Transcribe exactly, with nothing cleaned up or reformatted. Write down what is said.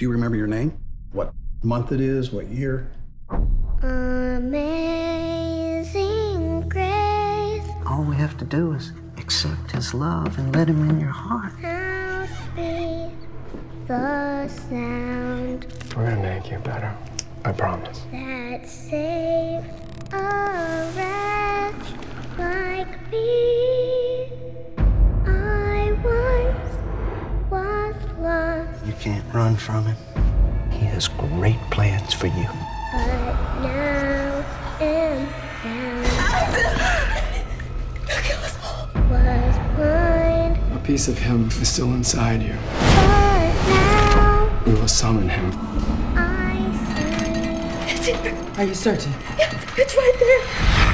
Do you remember your name? What month it is? What year? Amazing Grace. All we have to do is accept his love and let him in your heart. How sweet the sound. We're gonna make you better. I promise. That saved a wretch like me. I once was lost. You can't run from him. He has great plans for you. But now am found. Look at us all. Was blind. A piece of him is still inside you. But now we will summon him. I see. It's in there. Are you certain? Yes, it's right there.